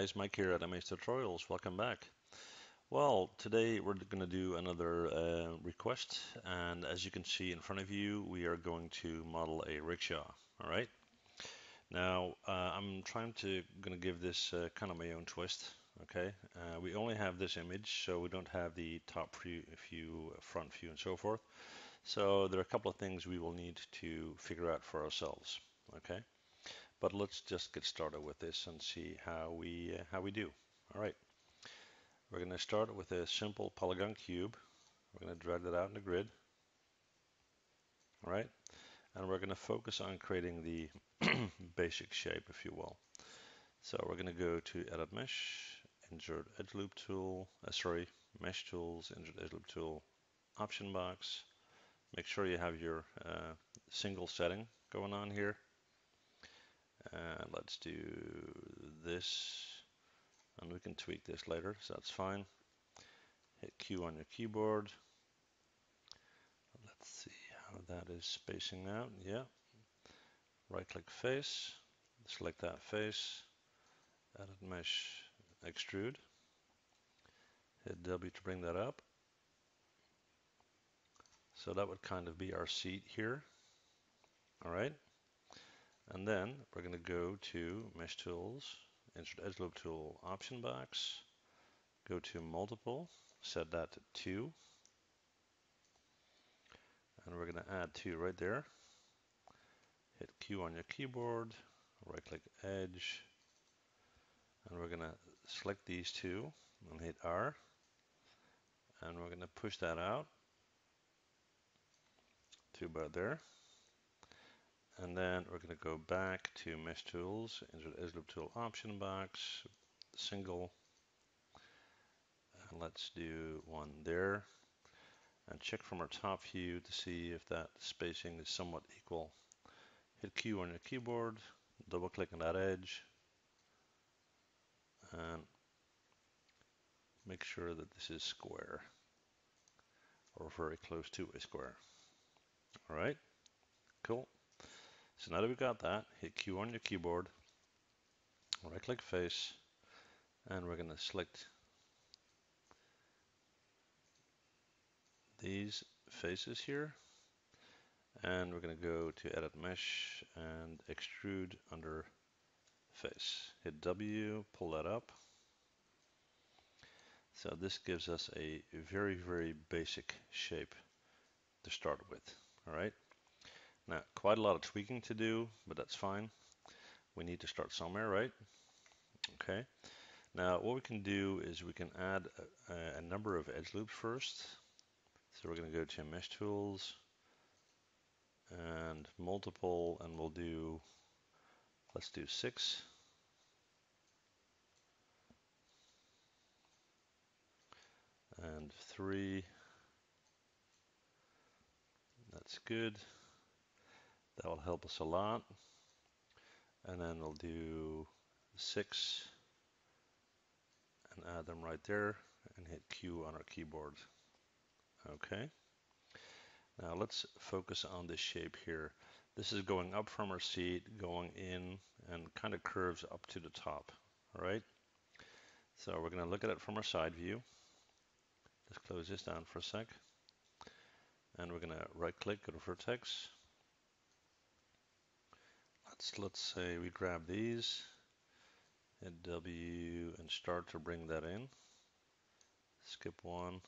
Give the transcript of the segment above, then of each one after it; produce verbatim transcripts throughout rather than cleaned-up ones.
guys, Mike here at M H Tutorials. Welcome back. Well, today we're going to do another uh, request, and as you can see in front of you, we are going to model a rickshaw. All right. Now uh, I'm trying to going to give this uh, kind of my own twist. Okay. Uh, we only have this image, so we don't have the top view, view, front view, and so forth. So there are a couple of things we will need to figure out for ourselves. Okay. But let's just get started with this and see how we uh, how we do. All right, we're going to start with a simple polygon cube. We're going to drag that out in the grid. All right, and we're going to focus on creating the basic shape, if you will. So we're going to go to Edit Mesh, Insert Edge Loop Tool. Uh, sorry, Mesh Tools, Insert Edge Loop Tool, Option Box. Make sure you have your uh, single setting going on here. And let's do this, and we can tweak this later, so that's fine. Hit Q on your keyboard. Let's see how that is spacing out. Yeah. Right click face, select that face, edit mesh, extrude. Hit W to bring that up. So that would kind of be our seat here. All right. And then we're going to go to Mesh Tools, Insert Edge Loop Tool, Option Box, go to Multiple, set that to two, and we're going to add two right there. Hit Q on your keyboard, right click Edge, and we're going to select these two and hit R, and we're going to push that out to about there. And then we're going to go back to Mesh Tools, Insert Edge Loop Tool, Option Box, Single, and let's do one there, and check from our top view to see if that spacing is somewhat equal. Hit Q on your keyboard, double click on that edge, and make sure that this is square, or very close to a square. All right, cool. So now that we've got that, hit Q on your keyboard, right click face, and we're going to select these faces here, and we're going to go to Edit Mesh and Extrude under Face. Hit W, pull that up. So this gives us a very, very basic shape to start with, all right? Now, quite a lot of tweaking to do, but that's fine. We need to start somewhere, right? Okay. Now, what we can do is we can add a, a number of edge loops first. So we're going to go to Mesh Tools and Multiple, and we'll do, let's do six. And three. That's good. That will help us a lot. And then we'll do six and add them right there and hit Q on our keyboard. Okay. Now let's focus on this shape here. This is going up from our seat, going in, and kind of curves up to the top. All right. So we're going to look at it from our side view. Let's close this down for a sec. And we're going to right click, go to vertex. Let's say we grab these, hit W and start to bring that in. Skip one,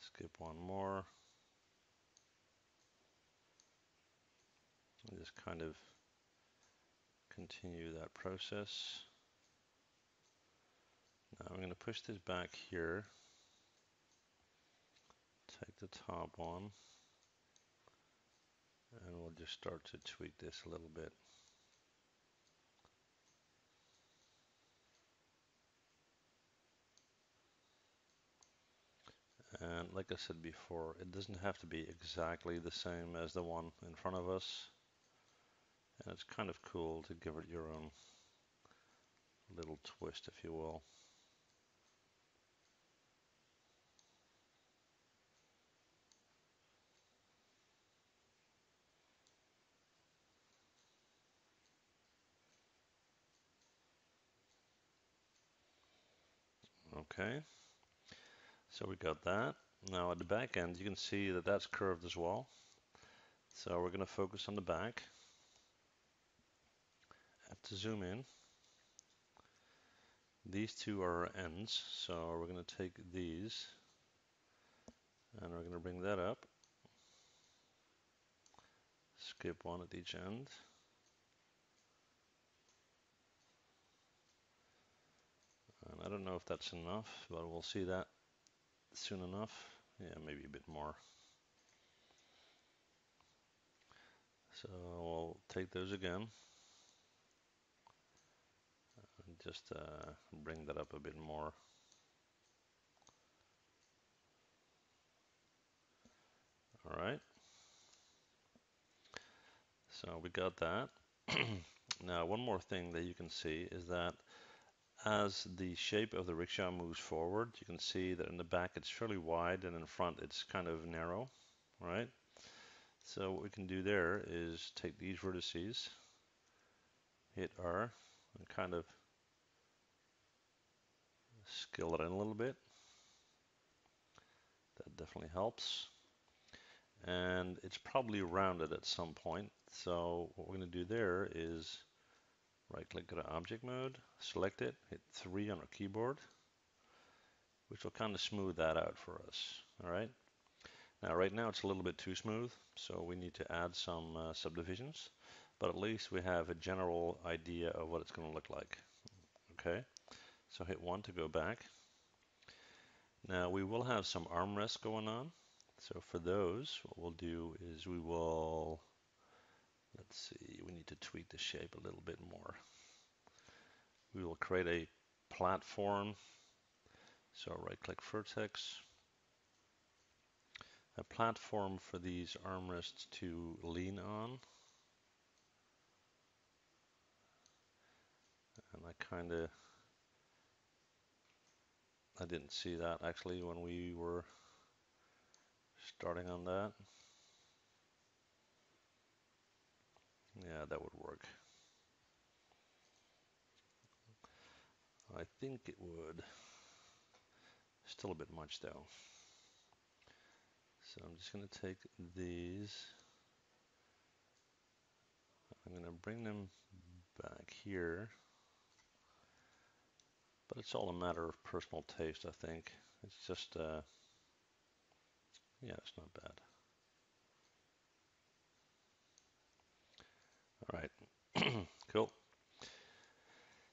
skip one more. And just kind of continue that process. Now we're going to push this back here, take the top one. And we'll just start to tweak this a little bit. And like I said before, it doesn't have to be exactly the same as the one in front of us. And it's kind of cool to give it your own little twist, if you will. Okay, so we got that. Now at the back end, you can see that that's curved as well. So we're going to focus on the back. I have to zoom in. These two are ends, so we're going to take these and we're going to bring that up. Skip one at each end. And I don't know if that's enough, but we'll see that soon enough. Yeah, maybe a bit more. So we'll take those again. And just uh, bring that up a bit more. All right. So we got that. Now, one more thing that you can see is that as the shape of the rickshaw moves forward, you can see that in the back it's fairly wide and in front it's kind of narrow, right? So what we can do there is take these vertices, hit R, and kind of scale it in a little bit. That definitely helps. And it's probably rounded at some point. So what we're going to do there is right-click, go to Object Mode, select it, hit three on our keyboard, which will kind of smooth that out for us. All right. Now, right now it's a little bit too smooth, so we need to add some uh, subdivisions. But at least we have a general idea of what it's going to look like. Okay. So hit one to go back. Now we will have some armrests going on. So for those, what we'll do is we will, let's see, we need to tweak the shape a little bit more. We will create a platform. So right-click vertex. A platform for these armrests to lean on. And I kind of, I didn't see that actually when we were starting on that. Yeah, that would work. I think it would. Still a bit much though. So I'm just going to take these. I'm going to bring them back here. But it's all a matter of personal taste, I think. It's just uh, yeah, it's not bad. All right, cool.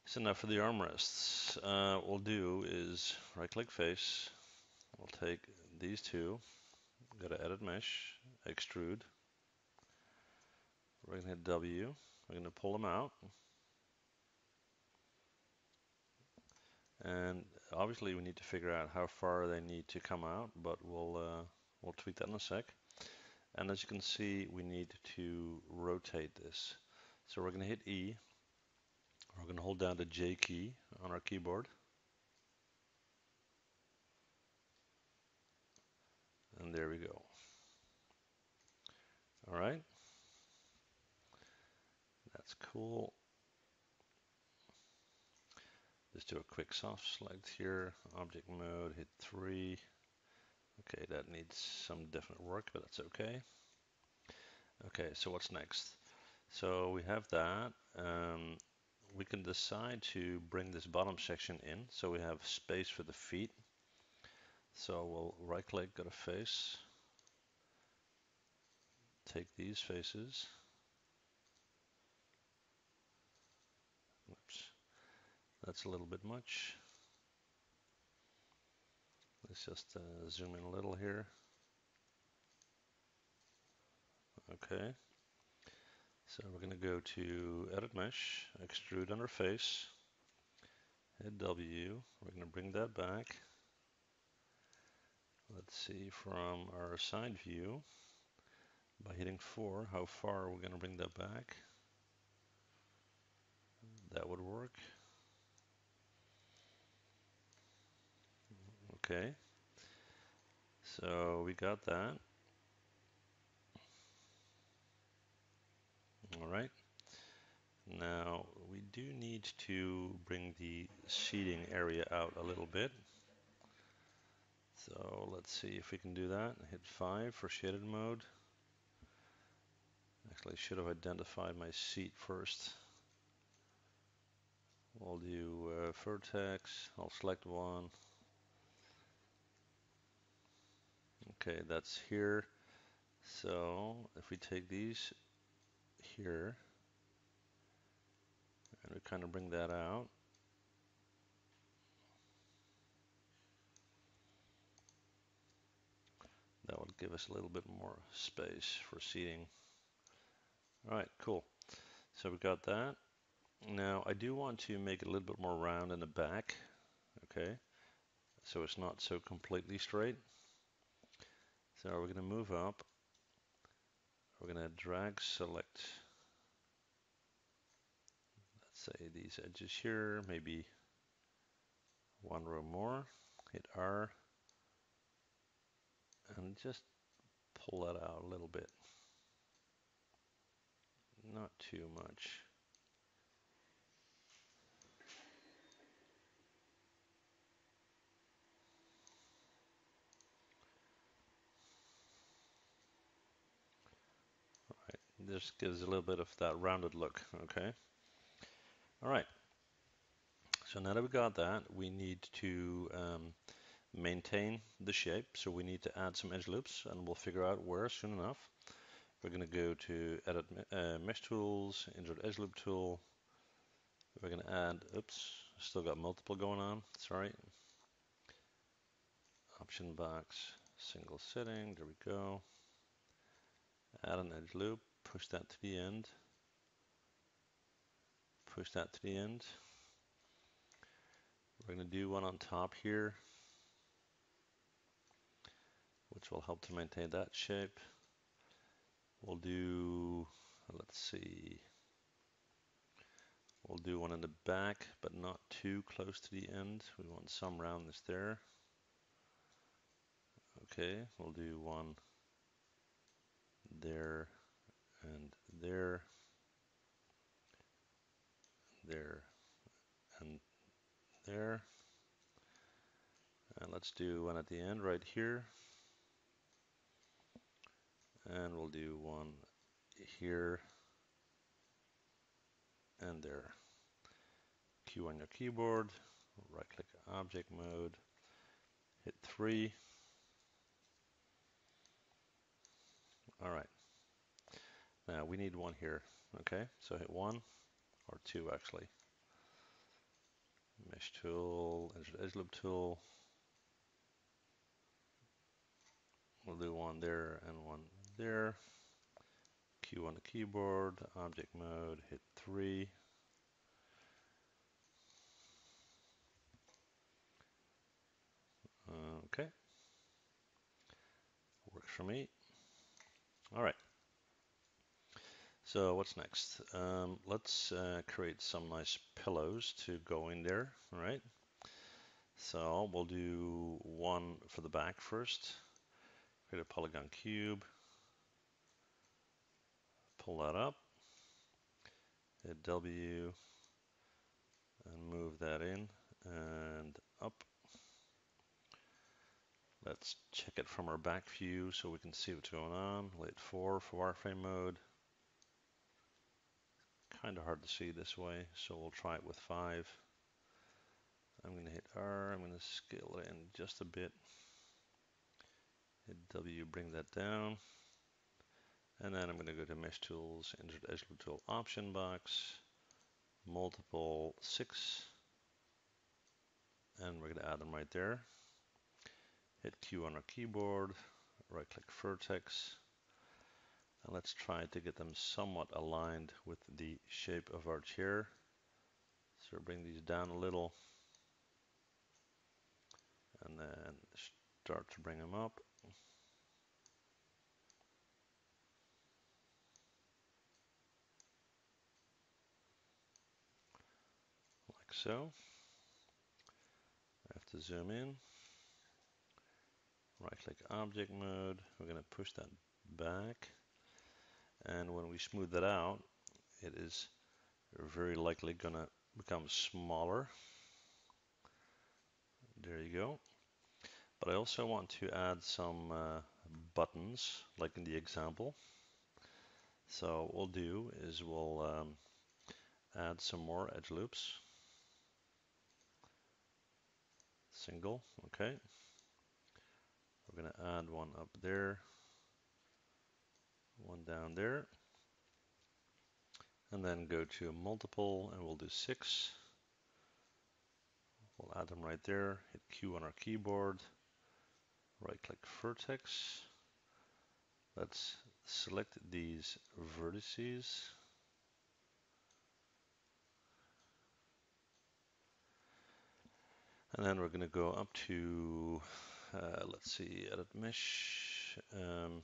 So now for the armrests, uh, what we'll do is right-click face. We'll take these two, go to Edit Mesh, Extrude. We're gonna hit W. We're gonna pull them out. And obviously we need to figure out how far they need to come out, but we'll uh, We'll tweak that in a sec. And as you can see, we need to rotate this. So we're going to hit E. We're going to hold down the J key on our keyboard. And there we go. All right. That's cool. Just do a quick soft select here. Object mode, hit three. Okay, that needs some definite work, but that's okay. Okay, so what's next? So we have that. Um, we can decide to bring this bottom section in, so we have space for the feet. So we'll right-click, go to face, take these faces, oops, that's a little bit much. Let's just uh, zoom in a little here. Okay. So we're going to go to Edit Mesh, Extrude Under Face, hit W. We're going to bring that back. Let's see from our side view by hitting four, how far we're going to bring that back. That would work. Okay, so we got that. All right, now we do need to bring the seating area out a little bit. So let's see if we can do that. Hit five for shaded mode. Actually, I should have identified my seat first. We'll do uh, vertex. I'll select one. Okay, that's here. So if we take these here and we kind of bring that out. That would give us a little bit more space for seating. All right, cool. So we got that. Now I do want to make it a little bit more round in the back, okay? So it's not so completely straight. So we're going to move up. We're going to drag select, let's say these edges here, maybe one row more. Hit R. And just pull that out a little bit. Not too much. All right, this gives a little bit of that rounded look, okay? All right, so now that we got that, we need to um, maintain the shape, so we need to add some edge loops, and we'll figure out where soon enough. We're going to go to Edit uh, Mesh Tools, Insert Edge Loop Tool. We're going to add, oops, still got multiple going on, sorry. Option Box, Single Setting, there we go. Add an edge loop, push that to the end. Push that to the end. We're going to do one on top here, which will help to maintain that shape. We'll do, let's see, we'll do one in the back, but not too close to the end. We want some roundness there. Okay, we'll do one there and there, there and there. And let's do one at the end right here. And we'll do one here and there. Q on your keyboard, right click object mode, hit three. All right, now we need one here, okay? So hit one, or two actually. Mesh tool, edge loop tool. We'll do one there and one there. Q on the keyboard, object mode, hit three. Okay, works for me. All right, so what's next? Um, let's uh, create some nice pillows to go in there, all right? So we'll do one for the back first. Create a polygon cube. Pull that up, hit W, and move that in and up. Let's check it from our back view so we can see what's going on. Late four for wireframe mode. Kind of hard to see this way, so we'll try it with five. I'm going to hit R, I'm going to scale it in just a bit. Hit W, bring that down. And then I'm going to go to Mesh Tools, Insert Edge Loop Tool, Option Box, Multiple six, and we're going to add them right there. Hit Q on our keyboard, right-click Vertex, and let's try to get them somewhat aligned with the shape of our chair. So bring these down a little, and then start to bring them up. So I have to zoom in, right click object mode, we're going to push that back, and when we smooth that out, it is very likely going to become smaller. There you go. But I also want to add some uh, buttons, like in the example. So what we'll do is we'll um, add some more edge loops. Single, okay. We're going to add one up there, one down there, and then go to multiple, and we'll do six. We'll add them right there, hit Q on our keyboard, right-click vertex. Let's select these vertices. And then we're going to go up to, uh, let's see, Edit Mesh. Um,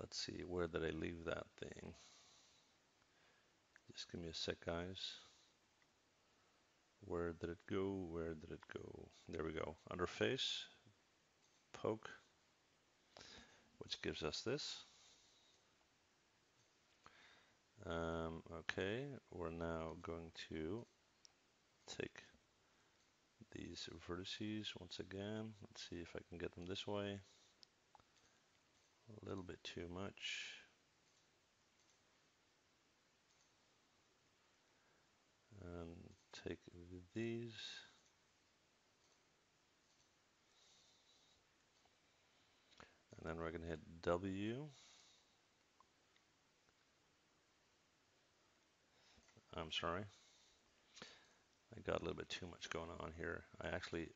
let's see, where did I leave that thing? Just give me a sec, guys. Where did it go? Where did it go? There we go. Under face, poke, which gives us this. Um, okay, we're now going to take these vertices once again. Let's see if I can get them this way. A little bit too much. And take these. And then we're going to hit W. I'm sorry. I got a little bit too much going on here. I actually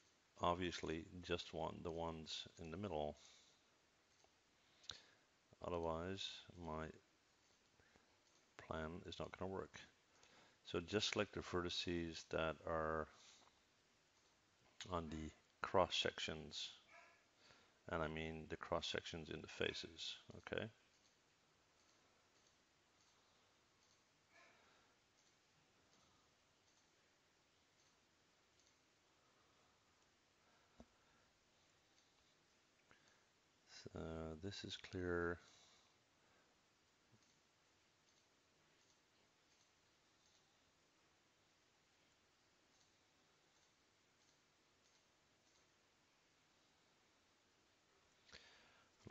obviously just want the ones in the middle. Otherwise, my plan is not going to work. So just select the vertices that are on the cross sections. And I mean the cross sections in the faces, okay? So this is clear.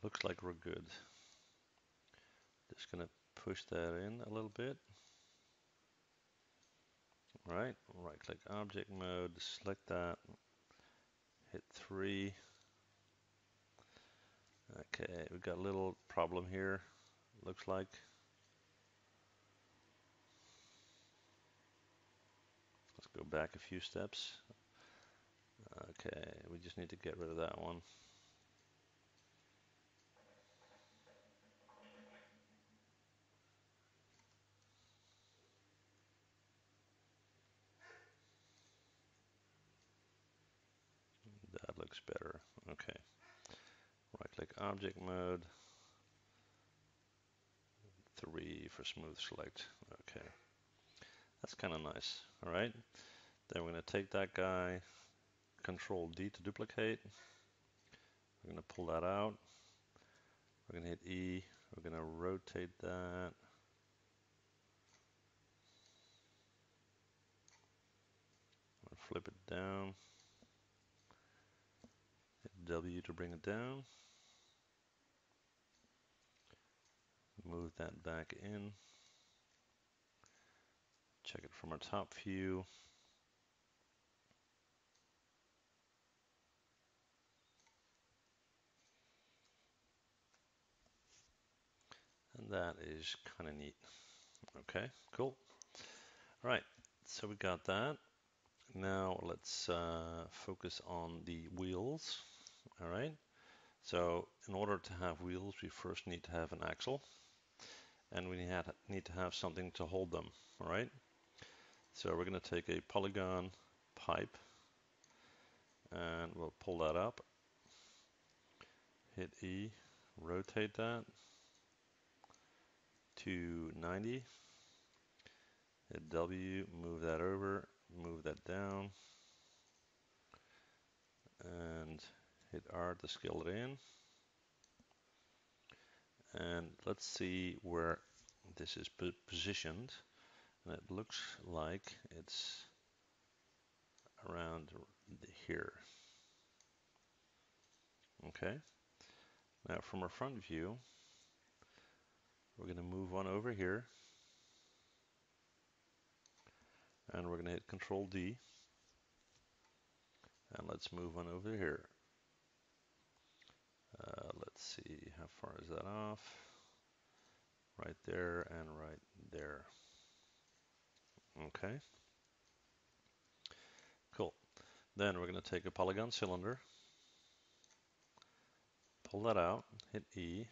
Looks like we're good. Just gonna push that in a little bit. All right, right click object mode, select that, hit three. Okay, we've got a little problem here, looks like. Let's go back a few steps. Okay, we just need to get rid of that one. Better. Okay. Right click object mode. Three for smooth select. Okay. That's kind of nice. All right. Then we're going to take that guy, control D to duplicate. We're going to pull that out. We're going to hit E. We're going to rotate that. Flip it down. W to bring it down, move that back in, check it from our top view, and that is kind of neat. Okay, cool. All right, so we got that. Now let's uh, focus on the wheels. All right, so in order to have wheels, we first need to have an axle, and we need to have something to hold them, all right? So we're going to take a polygon pipe, and we'll pull that up, hit E, rotate that to ninety, hit W, move that over, move that down, and hit R to scale it in. And let's see where this is positioned. And it looks like it's around here. Okay, now from our front view, we're going to move on over here, and we're going to hit Control D, and let's move on over here. Uh, let's see, how far is that off? Right there and right there. Okay, cool. Then we're going to take a polygon cylinder, pull that out, hit E,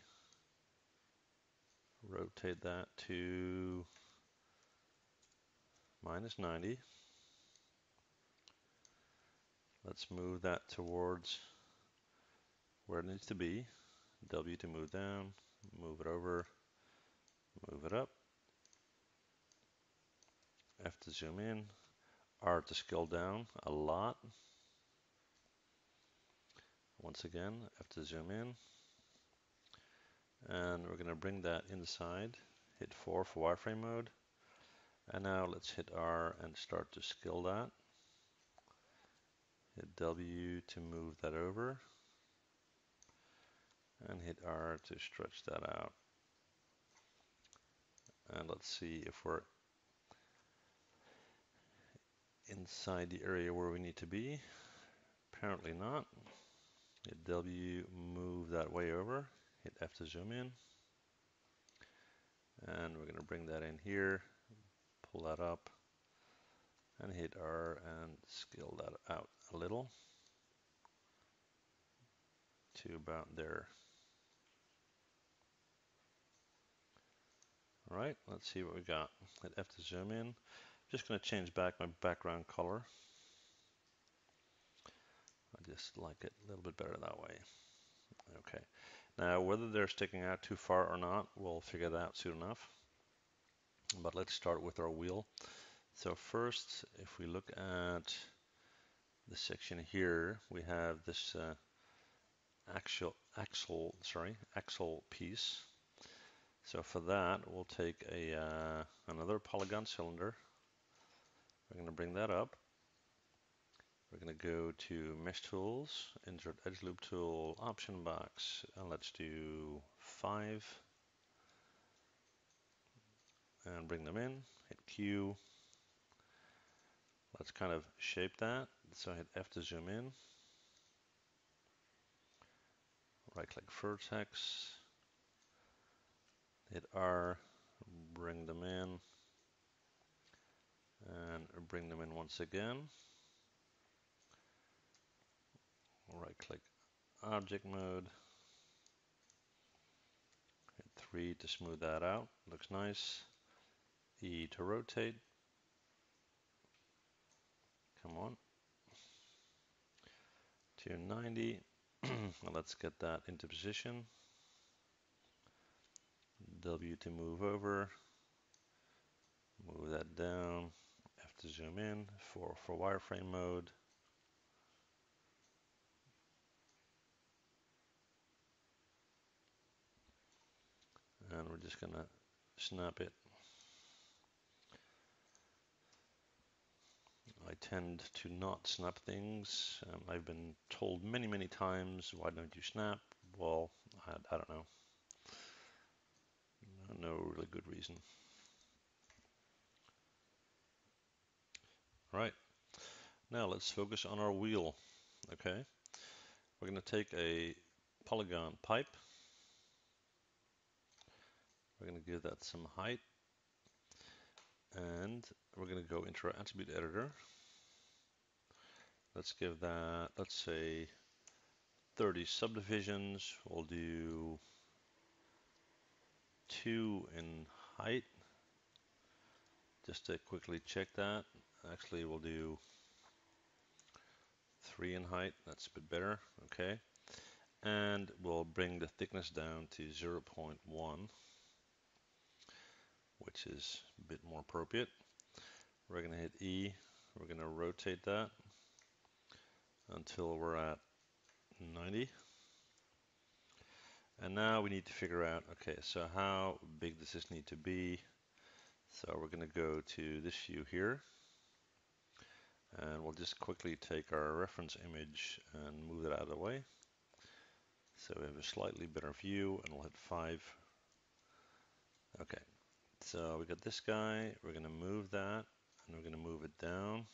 rotate that to minus ninety. Let's move that towards where it needs to be. W to move down, move it over, move it up. F to zoom in, R to scale down a lot. Once again, F to zoom in. And we're going to bring that inside, hit four for wireframe mode. And now let's hit R and start to scale that. Hit W to move that over. And hit R to stretch that out. And let's see if we're inside the area where we need to be. Apparently not. Hit W, move that way over, hit F to zoom in, and we're going to bring that in here, pull that up, and hit R and scale that out a little to about there. All right, let's see what we got. Hit F to zoom in. Just going to change back my background color. I just like it a little bit better that way. Okay. Now, whether they're sticking out too far or not, we'll figure that out soon enough. But let's start with our wheel. So first, if we look at the section here, we have this uh, axial, axle, sorry, axle piece. So for that, we'll take a uh, another polygon cylinder. We're going to bring that up. We're going to go to Mesh Tools, Insert Edge Loop Tool, Option Box, and let's do five. And bring them in, hit Q. Let's kind of shape that. So hit F to zoom in. Right click vertex. Hit R, bring them in. And bring them in once again. Right click object mode, hit three to smooth that out, looks nice. E to rotate, come on, two ninety. Let's get that into position. W to move over, move that down. F to zoom in, four for wireframe mode. And we're just going to snap it. I tend to not snap things. Um, I've been told many, many times, why don't you snap? Well, I, I don't know. No really good reason. All right. Now let's focus on our wheel. Okay. We're going to take a polygon pipe. We're going to give that some height, and we're going to go into our attribute editor. Let's give that, let's say, thirty subdivisions. We'll do two in height. Just to quickly check that. Actually, we'll do three in height. That's a bit better. Okay. And we'll bring the thickness down to zero point one. Which is a bit more appropriate. We're going to hit E. We're going to rotate that until we're at ninety. And now we need to figure out, okay, so how big does this need to be? So we're going to go to this view here. And we'll just quickly take our reference image and move it out of the way. So we have a slightly better view, and we'll hit five. Okay, so we got this guy, we're gonna move that, and we're gonna move it down.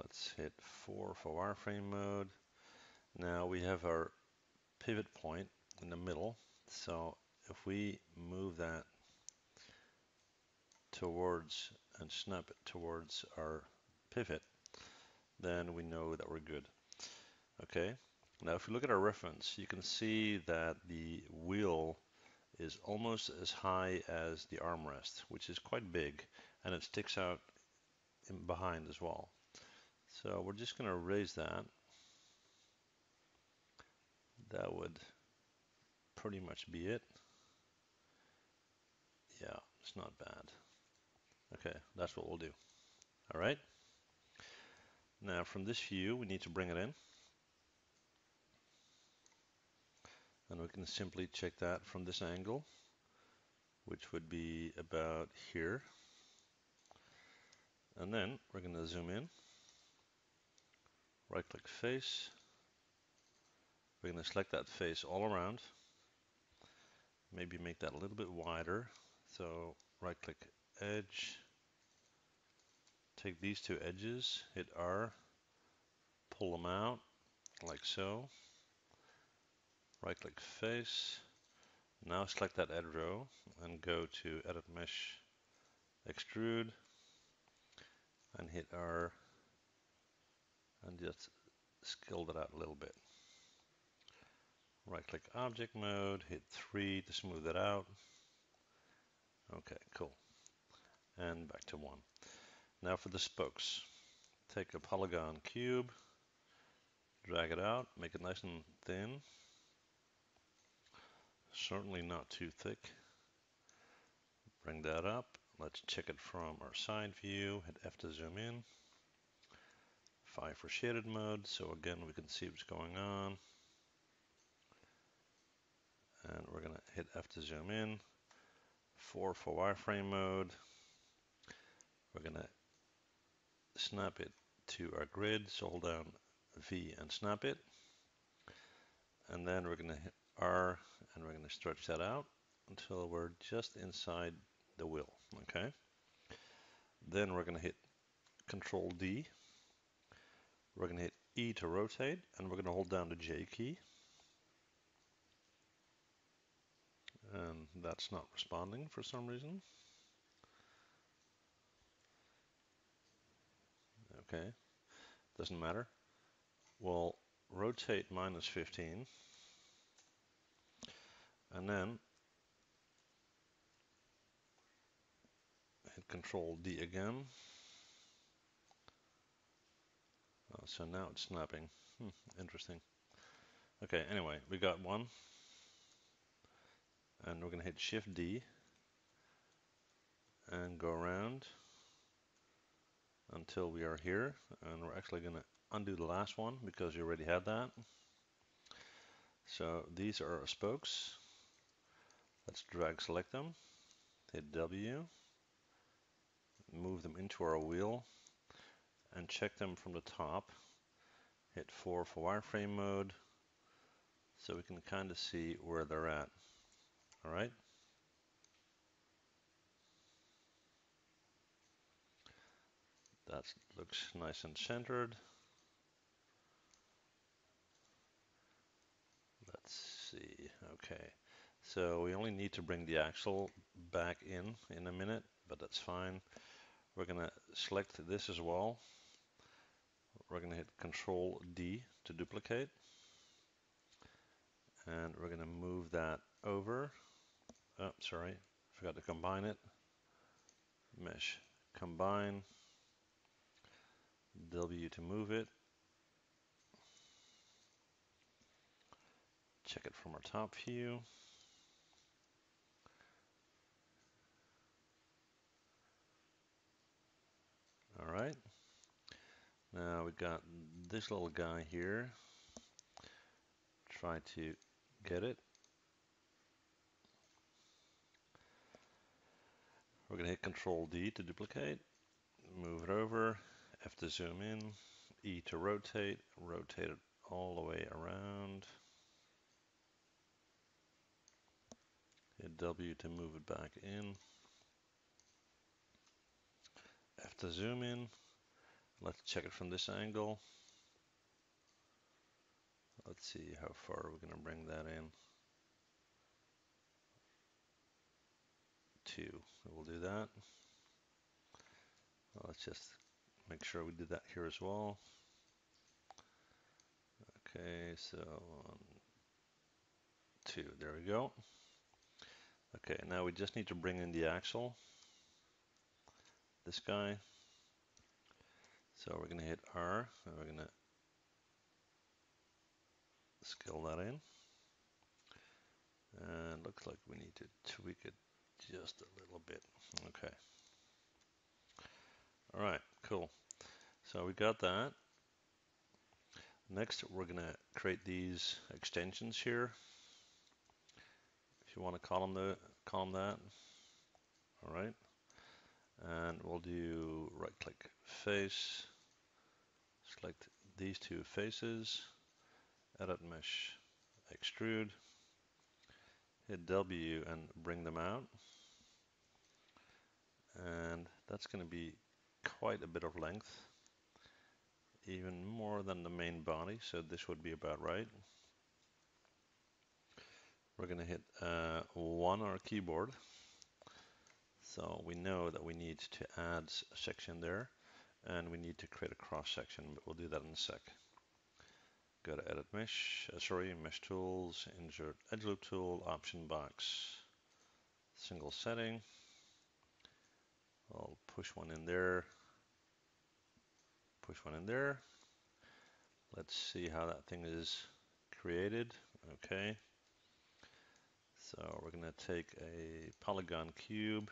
Let's hit four for wireframe mode. Now we have our pivot point in the middle, so if we move that towards and snap it towards our pivot, then we know that we're good. Okay, now if you look at our reference, you can see that the wheel is almost as high as the armrest, which is quite big, and it sticks out in behind as well. So we're just going to raise that. That would pretty much be it. Yeah, it's not bad. Okay, that's what we'll do. All right. Now from this view, we need to bring it in. And we can simply check that from this angle, which would be about here. And then we're going to zoom in. Right click face. We're going to select that face all around. Maybe make that a little bit wider. So right click edge. Take these two edges, hit R, pull them out like so. Right click face. Now select that edit row and go to Edit Mesh, Extrude, and hit R, and just scale that out a little bit. Right click object mode, hit three to smooth it out. Okay, cool. And back to one. Now for the spokes. Take a polygon cube, drag it out, make it nice and thin. Certainly not too thick. Bring that up. Let's check it from our side view. Hit F to zoom in. five for shaded mode, so again we can see what's going on. And we're going to hit F to zoom in. four for wireframe mode. We're going to snap it to our grid, so hold down V and snap it. And then we're going to hit R, and we're going to stretch that out until we're just inside the wheel. Okay. Then we're going to hit Control D. We're going to hit E to rotate, and we're going to hold down the J key. And that's not responding for some reason. Okay, doesn't matter. We'll rotate minus fifteen, and then hit Control D again. Oh, so now it's snapping. Hmm, interesting. Okay, anyway, we got one, and we're going to hit Shift D and go around until we are here, and we're actually going to undo the last one because you already had that. So these are our spokes. Let's drag select them, hit W, move them into our wheel, and check them from the top. Hit four for wireframe mode, so we can kind of see where they're at. All right. That looks nice and centered. Let's see. Okay, so we only need to bring the axle back in in a minute, but that's fine. We're going to select this as well. We're going to hit Control D to duplicate, and we're going to move that over. Oh, sorry, forgot to combine it. Mesh Combine. W to move it. Check it from our top view. All right. Now we got this little guy here. Try to get it. We're going to hit control D to duplicate, move it over, F to zoom in, E to rotate, rotate it all the way around, hit W to move it back in, F to zoom in. Let's check it from this angle. Let's see how far we're going to bring that in. Two. We'll do that. Let's just make sure we did that here as well. Okay, so on two. There we go. Okay, now we just need to bring in the axle. This guy. So we're going to hit R and we're going to scale that in. And looks like we need to tweak it just a little bit. Okay. All right, cool. So we got that. Next, we're going to create these extensions here. If you want to call them, the, call them that. All right. And we'll do right click face, select these two faces, edit mesh, extrude, hit W and bring them out. And that's going to be quite a bit of length, even more than the main body, so this would be about right. We're going to hit uh, one on our keyboard. So we know that we need to add a section there, and we need to create a cross section, but we'll do that in a sec. Go to Edit Mesh, uh, sorry, Mesh Tools, Insert Edge Loop Tool, Option Box, Single Setting. I'll push one in there, push one in there. Let's see how that thing is created. Okay. So we're going to take a polygon cube.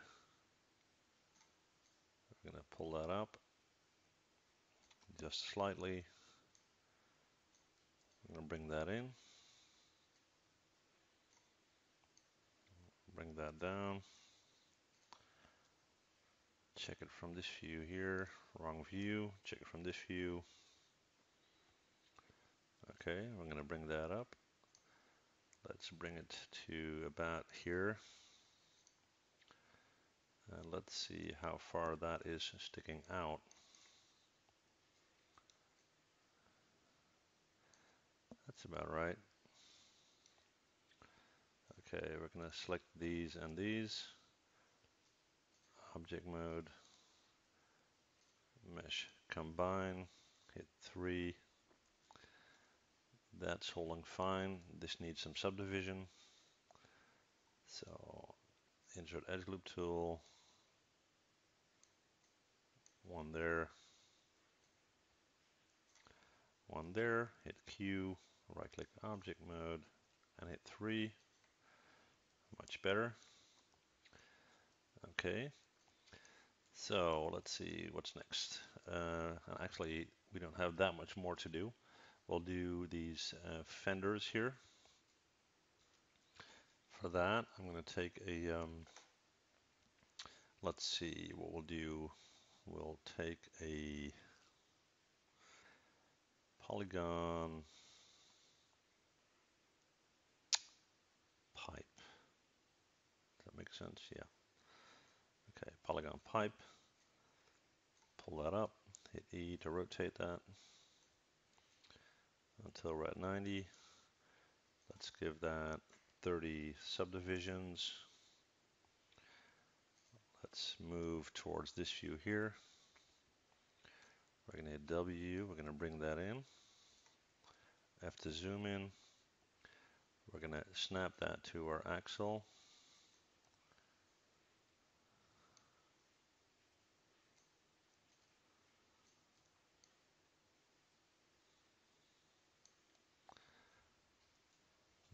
We're going to pull that up just slightly. I'm going to bring that in. Bring that down. Check it from this view here. Wrong view. Check it from this view. Okay, we're going to bring that up. Let's bring it to about here. And let's see how far that is sticking out. That's about right. Okay, we're going to select these and these. Object mode. Mesh combine. Hit three. That's holding fine. This needs some subdivision. So insert edge loop tool. One there. One there. Hit Q. Right click object mode and hit three. Much better. Okay. So let's see what's next. Uh, actually, we don't have that much more to do. We'll do these uh, fenders here. For that, I'm going to take a, um, let's see what we'll do. We'll take a polygon pipe. Does that make sense? Yeah. Okay, polygon pipe. Pull that up. Hit E to rotate that. Until we're at ninety. Let's give that thirty subdivisions. Let's move towards this view here. We're going to hit W. We're going to bring that in. F to zoom in. We're going to snap that to our axle.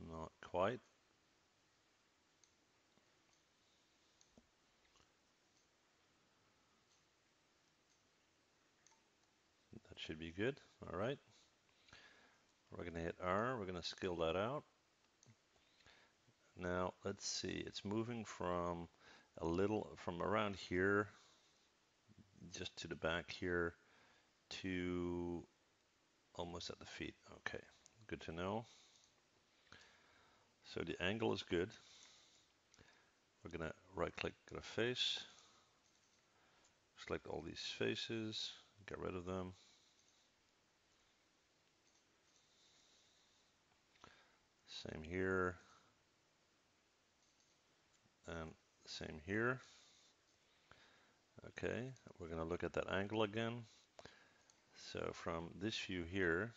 Not quite. That should be good. All right. We're going to hit R. We're going to scale that out. Now, let's see. It's moving from a little from around here, just to the back here, to almost at the feet. Okay, good to know. So the angle is good. We're gonna right click on a face, select all these faces, get rid of them. Same here, and same here. Okay, we're gonna look at that angle again. So from this view here,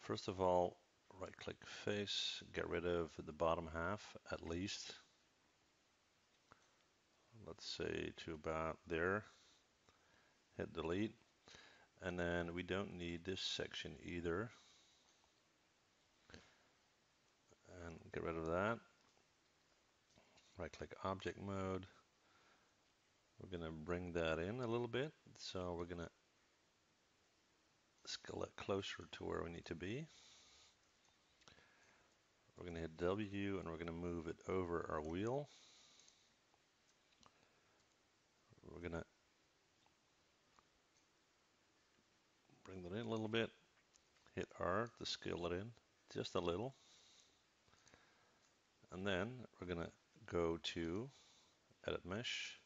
first of all, right click face, get rid of the bottom half at least. Let's say to about there, hit delete. And then we don't need this section either. And get rid of that. Right click object mode. We're gonna bring that in a little bit. So we're gonna scale it closer to where we need to be. We're gonna hit W and we're gonna move it over our wheel. We're gonna bring that in a little bit, hit R to scale it in just a little, and then we're gonna go to Edit Mesh,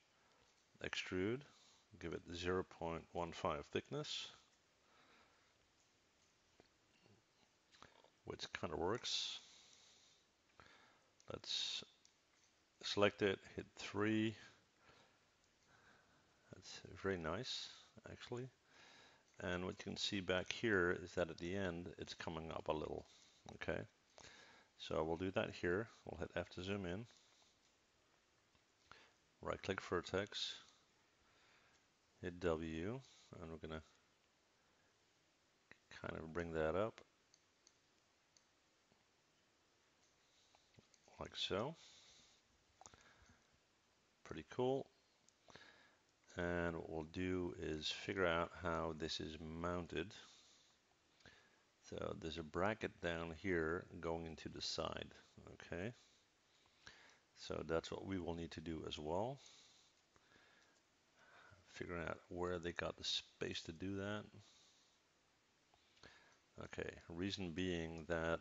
extrude, give it zero point one five thickness, which kind of works. Let's select it, hit three. That's very nice, actually. And what you can see back here is that at the end, it's coming up a little, okay? So we'll do that here. We'll hit F to zoom in. Right-click vertex, hit W, and we're gonna kind of bring that up, like so. Pretty cool. And what we'll do is figure out how this is mounted. So there's a bracket down here going into the side, okay? So that's what we will need to do as well. Figuring out where they got the space to do that. Okay, reason being that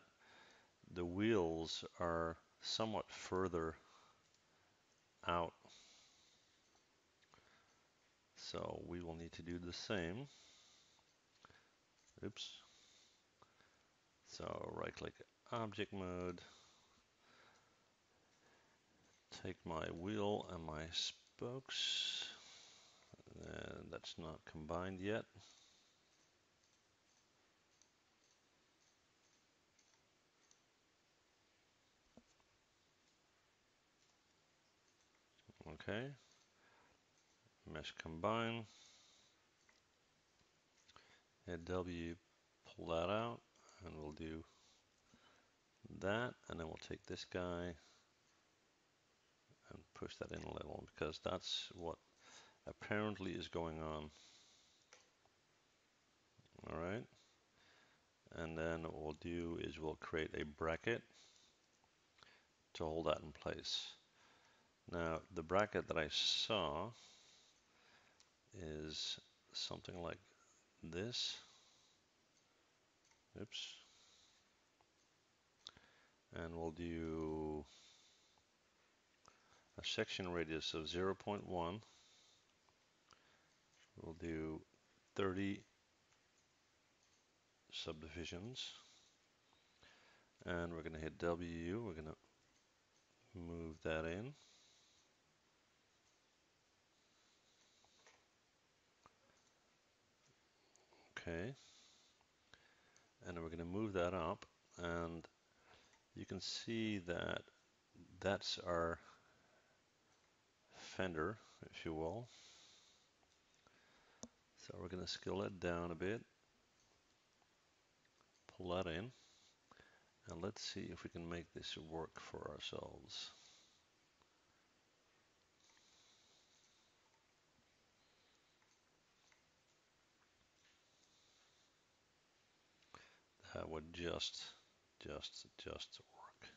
the wheels are somewhat further out. So we will need to do the same. Oops. So right click object mode. Take my wheel and my spokes. And that's not combined yet. Okay. Mesh combine, hit W, pull that out, and we'll do that, and then we'll take this guy and push that in a little, because that's what apparently is going on. All right, and then what we'll do is we'll create a bracket to hold that in place. Now, the bracket that I saw is something like this. Oops. And we'll do a section radius of zero point one. We'll do thirty subdivisions. And we're going to hit W. We're going to move that in. Okay, and we're going to move that up, and you can see that that's our fender, if you will. So we're going to scale that down a bit, pull that in, and let's see if we can make this work for ourselves. That would just, just, just work.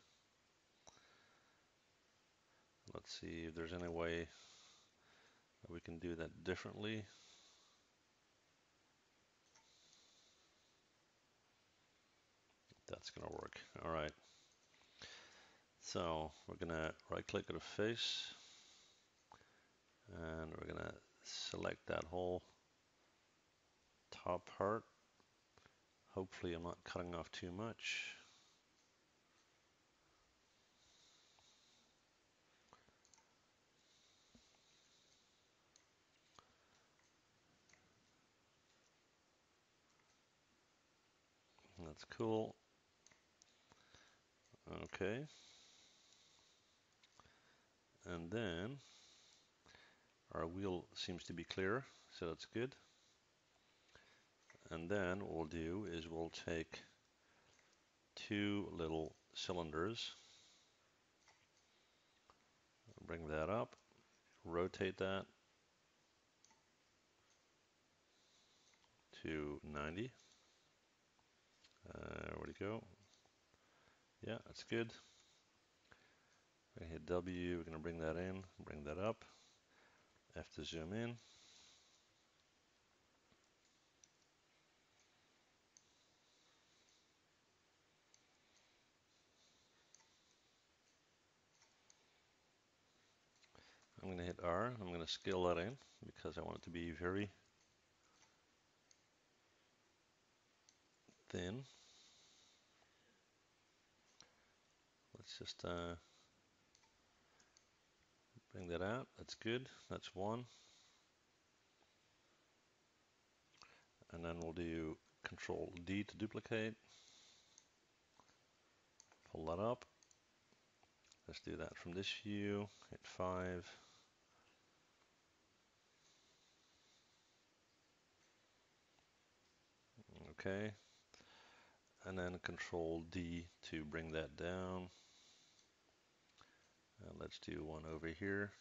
Let's see if there's any way that we can do that differently. That's gonna work. All right. So we're gonna right click on the face and we're gonna select that whole top part. Hopefully I'm not cutting off too much. That's cool. Okay. And then our wheel seems to be clear, so that's good. And then what we'll do is we'll take two little cylinders, bring that up, rotate that to ninety. Uh, where'd it go? Yeah, that's good. We're gonna hit W, we're gonna bring that in, bring that up. F to zoom in. I'm going to hit R, I'm going to scale that in because I want it to be very thin. Let's just uh, bring that out. That's good. That's one. And then we'll do Control D to duplicate. Pull that up. Let's do that from this view. Hit five. Okay. And then Control D to bring that down. And let's do one over here.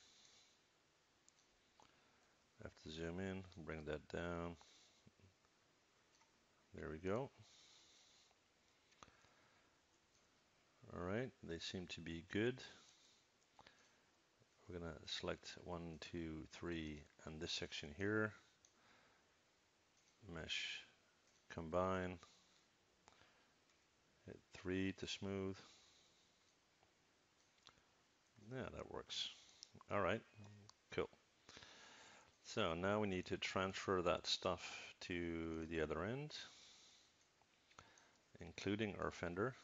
I have to zoom in, bring that down. There we go. All right, they seem to be good. We're gonna select one, two, three, and this section here. Mesh Combine. Hit three to smooth. Yeah, that works. All right, cool. So now we need to transfer that stuff to the other end, including our fender.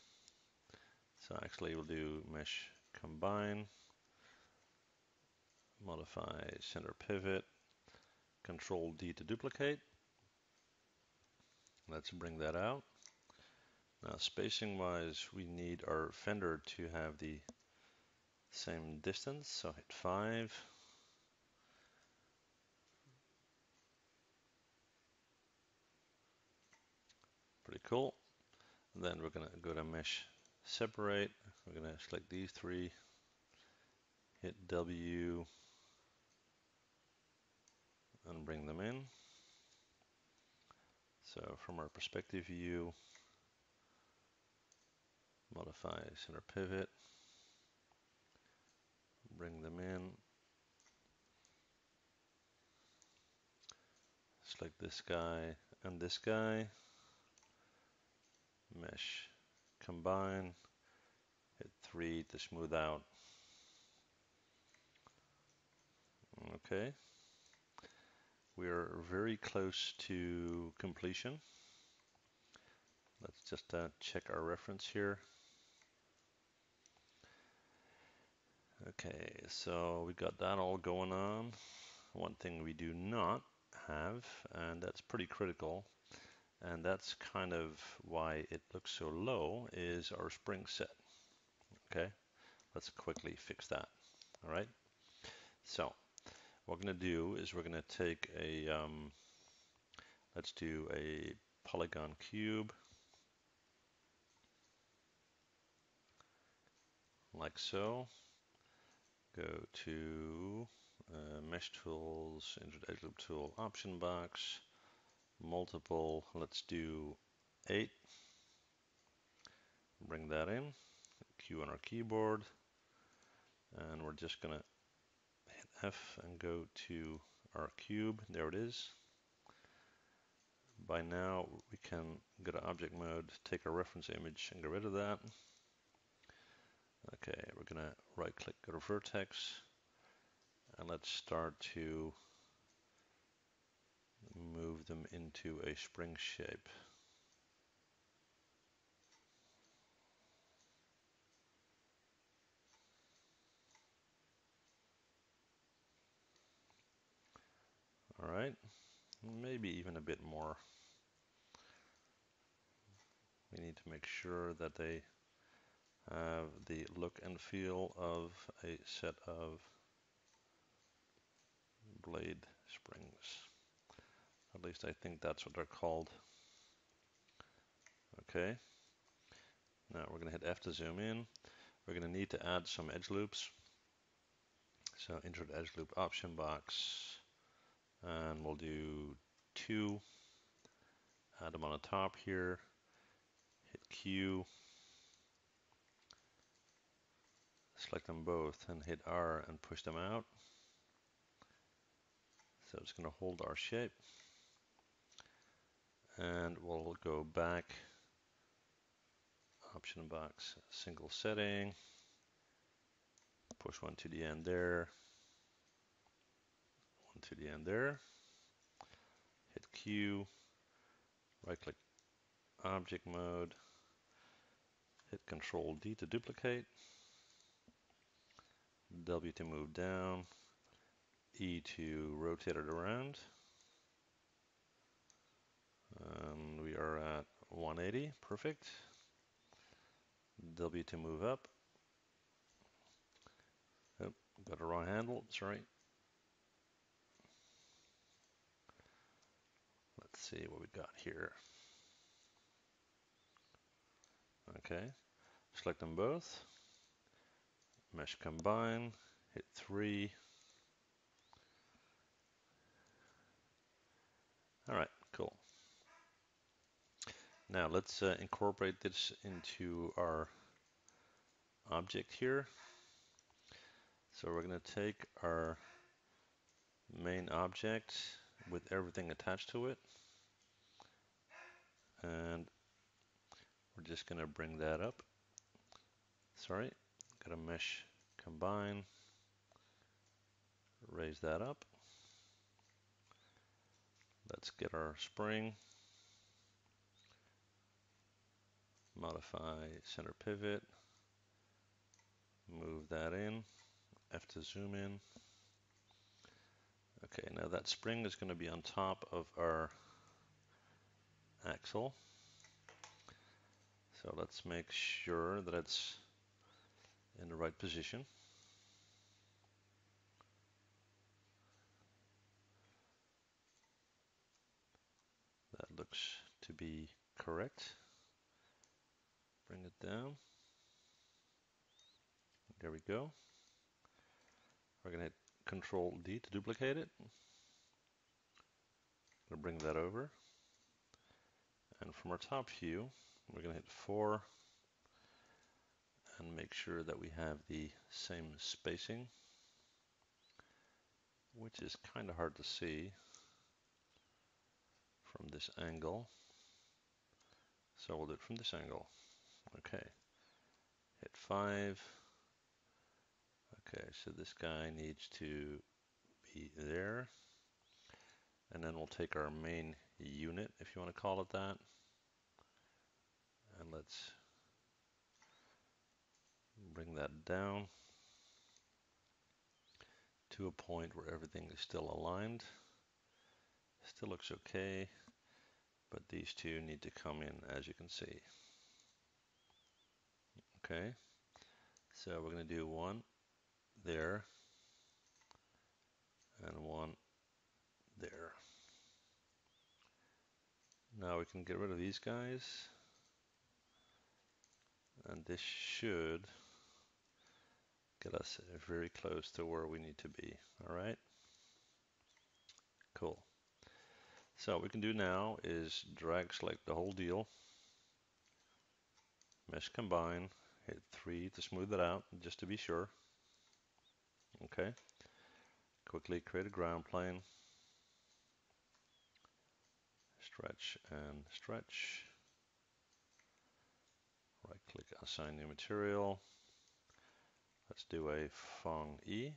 So actually we'll do Mesh Combine, modify center pivot, Control D to duplicate. Let's bring that out. Now, spacing wise, we need our fender to have the same distance, so hit five. Pretty cool. And then we're going to go to Mesh Separate. We're going to select these three, hit W, and bring them in. So from our perspective view, modify center pivot, bring them in, select this guy and this guy, Mesh Combine, hit three to smooth out. Okay, we are very close to completion. Let's just uh, check our reference here. Okay, so we got that all going on. One thing we do not have, and that's pretty critical, and that's kind of why it looks so low, is our spring set. Okay, let's quickly fix that. All right, so what we're gonna do is we're gonna take a, um, let's do a polygon cube, like so. Go to uh, Mesh Tools, Insert Edge Loop Tool, Option Box, Multiple, let's do eight. Bring that in, Q on our keyboard, and we're just gonna hit F and go to our cube. There it is. By now we can go to object mode, take our reference image and get rid of that. Okay, we're gonna right click, go to vertex, and let's start to move them into a spring shape. All right, maybe even a bit more. We need to make sure that they have the look and feel of a set of blade springs. At least I think that's what they're called. Okay, now we're gonna hit F to zoom in. We're gonna need to add some edge loops. So Insert Edge Loop, Option Box, and we'll do two. Add them on the top here, hit Q, select them both and hit R and push them out. So it's going to hold our shape, and we'll go back, Option Box, single setting, push one to the end there, one to the end there, hit Q, right click, object mode, hit Control D to duplicate, W to move down, E to rotate it around, and we are at one eighty, perfect. W to move up. Oh, got a wrong handle, sorry. Let's see what we got here. Okay, select them both. Mesh Combine, hit three. All right, cool. Now let's uh, incorporate this into our object here. So we're going to take our main object with everything attached to it, and we're just going to bring that up. Sorry, got a Mesh Combine. Raise that up. Let's get our spring, modify center pivot, move that in, F to zoom in. Okay, now that spring is going to be on top of our axle. So let's make sure that it's in the right position. That looks to be correct. Bring it down. There we go. We're going to hit Control D to duplicate it. We'll bring that over. And from our top view, we're going to hit four and make sure that we have the same spacing, which is kind of hard to see from this angle. So we'll do it from this angle. Okay, hit five. Okay, so this guy needs to be there. And then we'll take our main unit, if you want to call it that. And let's bring that down to a point where everything is still aligned. Still looks okay, but these two need to come in, as you can see. Okay, so we're going to do one there and one there. Now we can get rid of these guys, and this should get us very close to where we need to be. All right, cool. So what we can do now is drag select the whole deal, Mesh Combine, hit three to smooth it out just to be sure, Okay. Quickly create a ground plane. Stretch and stretch. Right click, assign new material. Let's do a Phong E.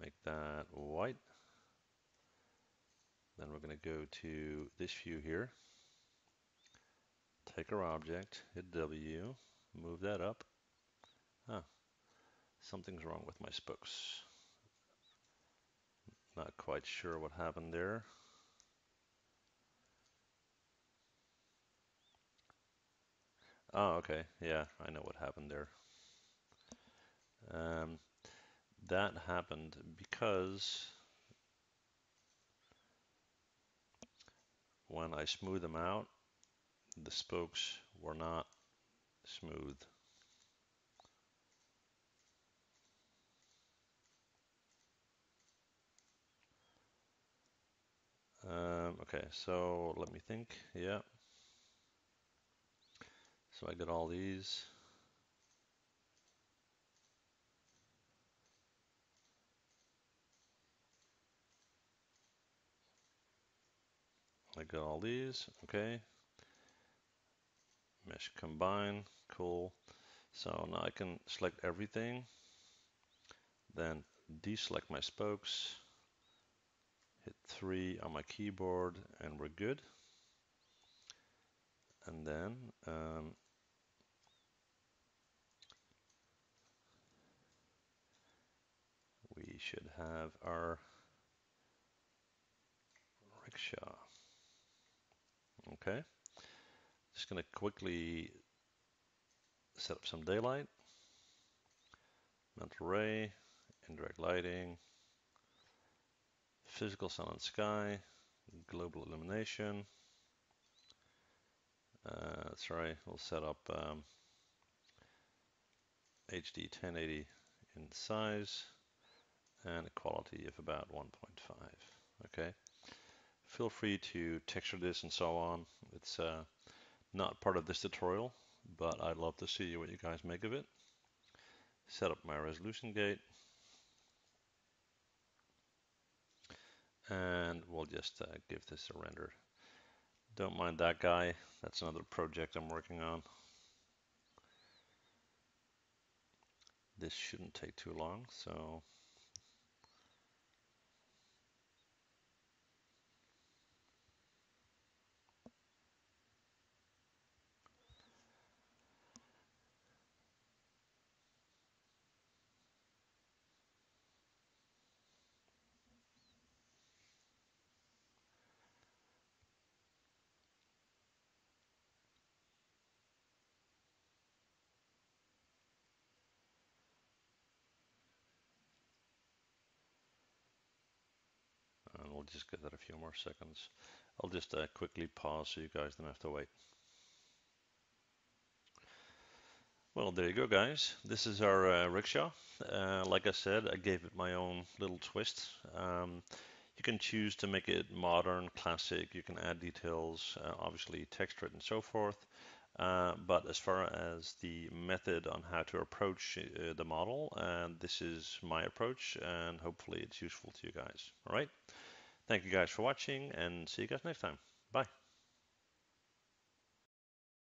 Make that white. Then we're going to go to this view here. Take our object, hit W, move that up. Huh. Something's wrong with my spokes. Not quite sure what happened there. Oh, okay. Yeah, I know what happened there. Um, that happened because when I smooth them out, the spokes were not smooth. Um, okay, so let me think. Yeah. So I got all these. I got all these. Okay. Mesh combine. Cool. So now I can select everything. Then deselect my spokes. Hit three on my keyboard and we're good. And then um, we should have our rickshaw. Okay, just going to quickly set up some daylight, mental ray, indirect lighting, physical sun and sky, global illumination. Uh, sorry, we'll set up um, H D ten eighty in size and a quality of about one point five. Okay, feel free to texture this and so on. It's uh, not part of this tutorial, but I'd love to see what you guys make of it. Set up my resolution gate, and we'll just uh, give this a render. Don't mind that guy. That's another project I'm working on. This shouldn't take too long, so. We'll just give that a few more seconds. I'll just uh, quickly pause so you guys don't have to wait. Well, there you go, guys. This is our uh, rickshaw. Uh, like I said, I gave it my own little twist. Um, you can choose to make it modern, classic. You can add details, uh, obviously texture it and so forth. Uh, but as far as the method on how to approach uh, the model, and uh, this is my approach, and hopefully it's useful to you guys. All right. Thank you guys for watching, and see you guys next time. Bye.